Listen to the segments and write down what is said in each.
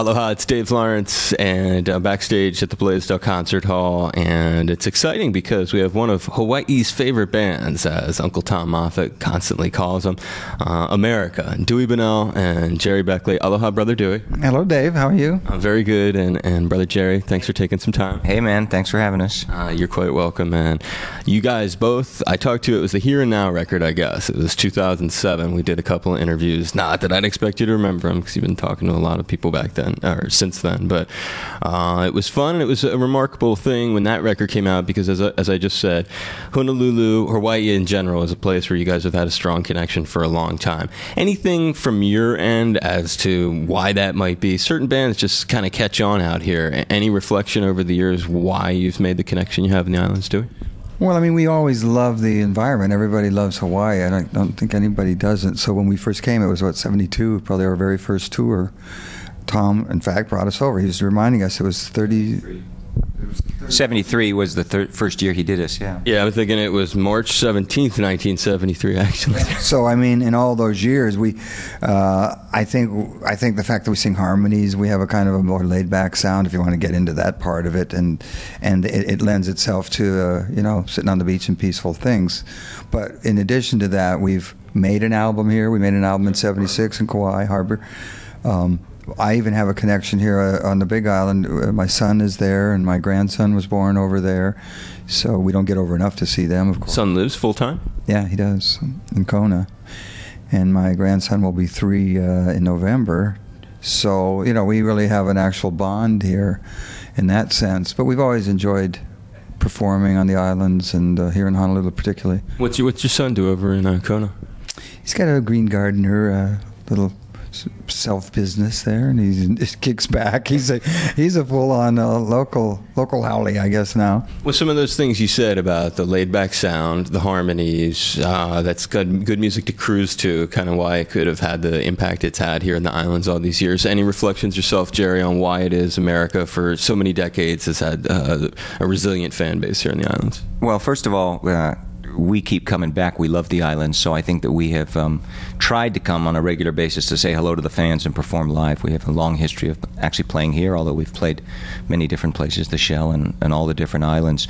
Aloha, it's Dave Lawrence, and I'm backstage at the Blaisdell Concert Hall, and it's exciting because we have one of Hawaii's favorite bands, as Uncle Tom Moffat constantly calls them, America. Dewey Bunnell and Jerry Beckley. Aloha, Brother Dewey. Hello, Dave. How are you? I'm very good, and Brother Jerry, thanks for taking some time. Hey, man. Thanks for having us. You're quite welcome, man. You guys both, I talked to, it was the Here and Now record, I guess. It was 2007. We did a couple of interviews. Not that I'd expect you to remember them, because you've been talking to a lot of people back then. Or since then, but it was fun, and it was a remarkable thing when that record came out, because as I just said, Honolulu, Hawaii in general, is a place where you guys have had a strong connection for a long time. Anything from your end as to why that might be? Certain bands just kind of catch on out here. Any reflection over the years why you've made the connection you have in the islands, Dewey? Well, I mean, we always love the environment. Everybody loves Hawaii. I don't think anybody doesn't. So when we first came, it was, what, 72, probably our very first tour. Tom, in fact, brought us over. He was reminding us it was 30... 73 was the first year he did us, yeah. Yeah, I was thinking it was March 17th, 1973, actually. So, I mean, in all those years, we, I think the fact that we sing harmonies, we have a kind of a more laid-back sound, if you want to get into that part of it, and it lends itself to, you know, sitting on the beach and peaceful things. But in addition to that, we've made an album here. We made an album in 76 in Kauai Harbor. I even have a connection here on the Big Island. My son is there, and my grandson was born over there. So we don't get over enough to see them, of course. Son lives full-time? Yeah, he does, in Kona. And my grandson will be 3 in November. So, you know, we really have an actual bond here in that sense. But we've always enjoyed performing on the islands, and here in Honolulu particularly. What's your son do over in Kona? He's got a green gardener, little self-business there, and he kicks back. He's a full-on local howley, I guess, now. Well, some of those things you said about the laid-back sound, the harmonies, that's good music to cruise to, kind of why it could have had the impact it's had here in the islands all these years. Any reflections yourself, Jerry, on why it is America for so many decades has had a resilient fan base here in the islands? Well, first of all, we keep coming back. We love the islands, so I think that we have tried to come on a regular basis to say hello to the fans and perform live. We have a long history of actually playing here, although we've played many different places, the Shell and all the different islands.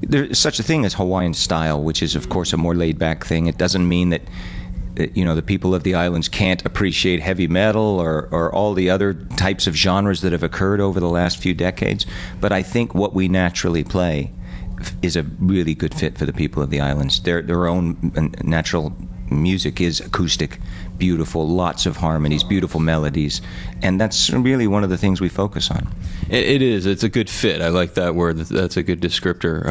There's such a thing as Hawaiian style, which is, of course, a more laid-back thing. It doesn't mean that, you know, the people of the islands can't appreciate heavy metal or all the other types of genres that have occurred over the last few decades, but I think what we naturally play is a really good fit for the people of the islands. Their own natural music is acoustic, beautiful, lots of harmonies, beautiful melodies, and that's really one of the things we focus on. It is. It's a good fit. I like that word. That's a good descriptor.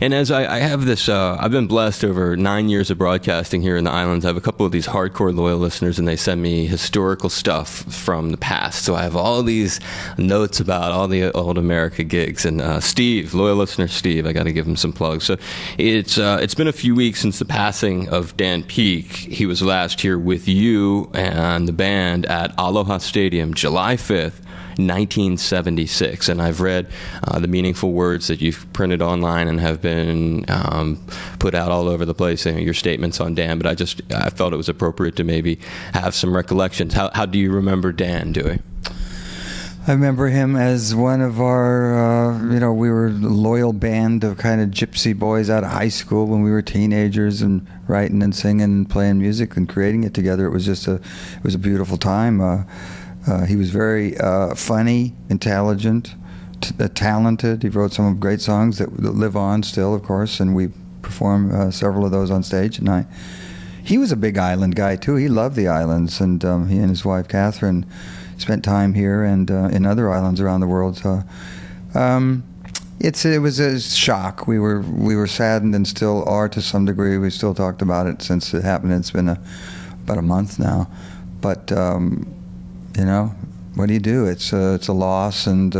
And as I have this, I've been blessed over 9 years of broadcasting here in the islands. I have a couple of these hardcore loyal listeners, and they send me historical stuff from the past. So I have all these notes about all the old America gigs. And Steve, loyal listener Steve, I got to give him some plugs. So it's been a few weeks since the passing of Dan Peek. He was last here with you and the band at Aloha Stadium, July 5th, 1976. And I've read the meaningful words that you've printed online and have been put out all over the place, and your statements on Dan, but I felt it was appropriate to maybe have some recollections. How do you remember Dan, Dewey? I remember him as one of our, you know, we were a loyal band of kind of gypsy boys out of high school when we were teenagers, and writing and singing and playing music and creating it together. It was just it was a beautiful time. He was very funny, intelligent, talented. He wrote some great songs that live on still, of course, and we perform several of those on stage. And he was a big island guy, too. He loved the islands, and he and his wife, Catherine, spent time here and in other islands around the world. So, it was a shock. We were saddened, and still are to some degree. We still talked about it since it happened. It's been about a month now, but you know, what do you do? It's a loss, and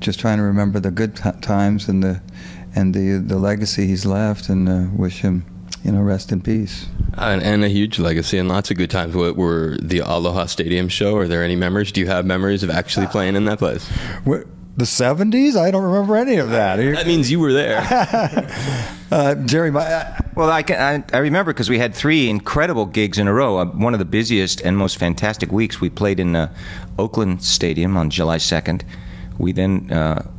just trying to remember the good times and the legacy he's left, and wish him, you know, rest in peace. And a huge legacy and lots of good times. What were the Aloha Stadium show? Are there any memories? Do you have memories of actually playing in that place? the 70s? I don't remember any of that. That means you were there. Jerry, well, I remember because we had 3 incredible gigs in a row. One of the busiest and most fantastic weeks, we played in Oakland Stadium on July 2nd. We then,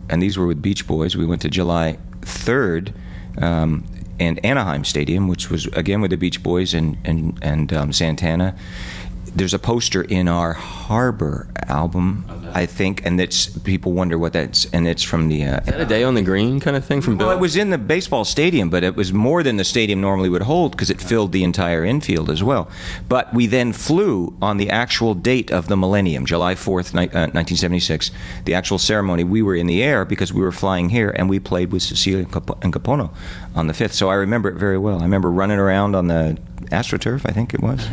and these were with Beach Boys, we went to July 3rd and Anaheim Stadium, which was, again, with the Beach Boys and Santana. There's a poster in our Harbor album, I think, and it's, people wonder what that's, and it's from the... Is that a day on the green kind of thing from Bill? Well, it was in the baseball stadium, but it was more than the stadium normally would hold because it filled the entire infield as well. But we then flew on the actual date of the millennium, July 4th, 1976, the actual ceremony. We were in the air because we were flying here, and we played with Cecilia and Capono on the 5th, so I remember it very well. I remember running around on the AstroTurf, I think it was.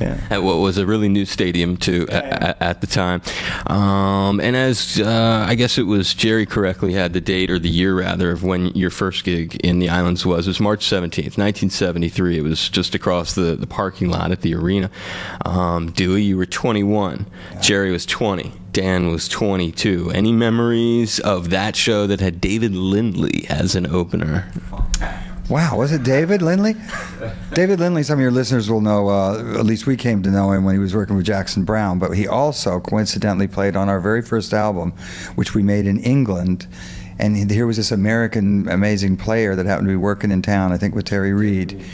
Yeah. At what was a really new stadium, too, at the time. And as, I guess it was Jerry correctly had the date, or the year, rather, of when your first gig in the islands was. It was March 17th, 1973. It was just across the parking lot at the arena. Dewey, you were 21. Yeah. Jerry was 20. Dan was 22. Any memories of that show that had David Lindley as an opener? Wow, was it David Lindley? David Lindley, some of your listeners will know, at least we came to know him when he was working with Jackson Brown, but he also coincidentally played on our very first album, which we made in England. And here was this American amazing player that happened to be working in town, I think with Terry Reid.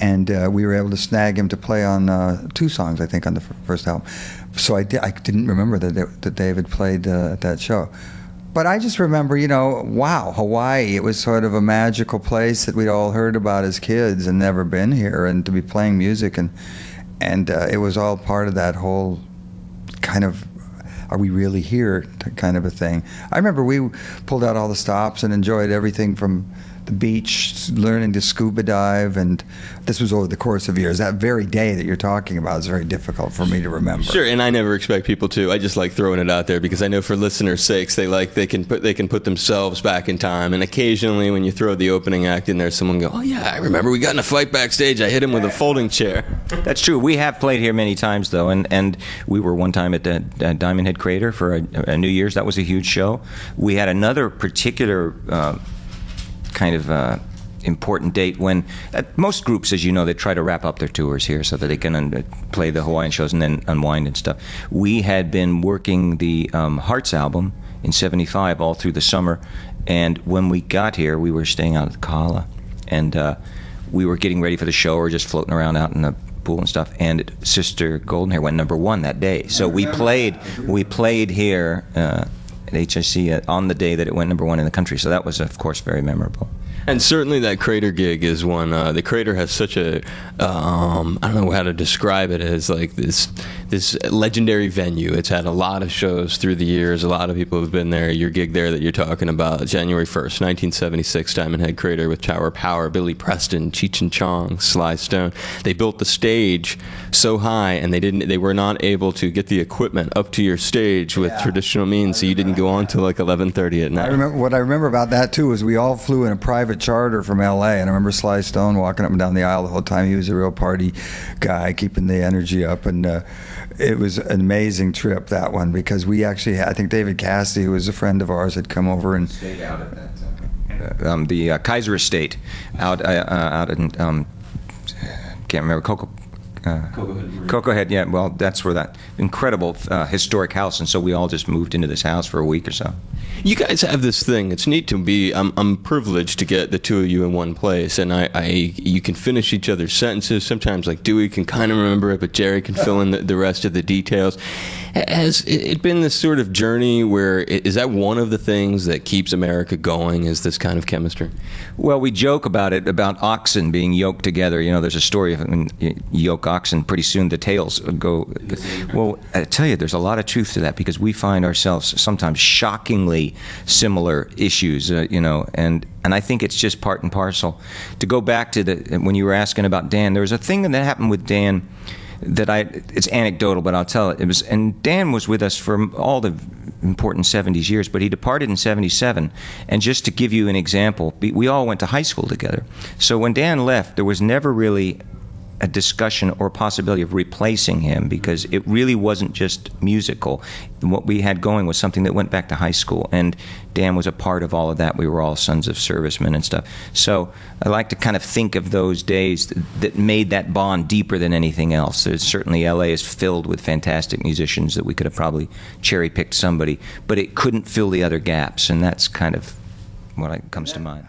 And we were able to snag him to play on 2 songs, I think, on the first album. So I didn't remember that David played at that show. But I just remember, you know, wow, Hawaii. It was sort of a magical place that we'd all heard about as kids and never been here, and to be playing music. And it was all part of that whole kind of, are we really here kind of a thing. I remember we pulled out all the stops and enjoyed everything from the beach, learning to scuba dive, and this was over the course of years. That very day that you're talking about is very difficult for me to remember. Sure, and I never expect people to. I just like throwing it out there because I know for listeners' sakes, they can put themselves back in time. And occasionally, when you throw the opening act in there, someone go, "Oh yeah, I remember we got in a fight backstage. I hit him with a folding chair." That's true. We have played here many times though, and we were one time at the Diamond Head Crater for a New Year's. That was a huge show. We had another particular. Kind of important date when most groups, as you know, they try to wrap up their tours here so that they can play the Hawaiian shows and then unwind and stuff. We had been working the Hearts album in '75 all through the summer, and when we got here, we were staying out at the Kahala, and we were getting ready for the show or just floating around out in the pool and stuff, and Sister Goldenhair went #1 that day. So we played here at HSC on the day that it went #1 in the country. So that was, of course, very memorable. And certainly that Crater gig is one, the Crater has such a, I don't know how to describe it, as like this legendary venue. It's had a lot of shows through the years, a lot of people have been there. Your gig there that you're talking about, January 1st, 1976, Diamond Head Crater with Tower Power, Billy Preston, Cheech and Chong, Sly Stone. They built the stage so high and they were not able to get the equipment up to your stage with traditional means, so you didn't go on till like 11:30 at night. What I remember about that too is we all flew in a private charter from LA, and I remember Sly Stone walking up and down the aisle the whole time. He was a real party guy, keeping the energy up, and it was an amazing trip, that one, because we actually had, I think David Cassidy, who was a friend of ours, had come over and stayed out at that time. The Kaiser Estate out in can't remember, Cocoa Head, yeah, well, that's where that incredible historic house, and so we all just moved into this house for a week or so. You guys have this thing. It's neat to be, I'm privileged to get the two of you in one place, and you can finish each other's sentences. Sometimes, like Dewey can kind of remember it, but Jerry can fill in the rest of the details. Has it been this sort of journey where, is that one of the things that keeps America going, is this kind of chemistry? Well, we joke about it, about oxen being yoked together. You know, there's a story of yoke oxen, pretty soon the tails go. Well, I tell you, there's a lot of truth to that, because we find ourselves sometimes shockingly similar issues, you know, and I think it's just part and parcel. To go back to when you were asking about Dan, there was a thing that happened with Dan that it's anecdotal, but I'll tell it. And Dan was with us for all the important 70s years, but he departed in '77. And just to give you an example, we all went to high school together. So when Dan left, there was never really a discussion or possibility of replacing him, because it really wasn't just musical. What we had going was something that went back to high school, and Dan was a part of all of that. We were all sons of servicemen and stuff. So I like to kind of think of those days that made that bond deeper than anything else. There's certainly, LA is filled with fantastic musicians that we could have probably cherry-picked somebody, but it couldn't fill the other gaps, and that's kind of what comes to mind.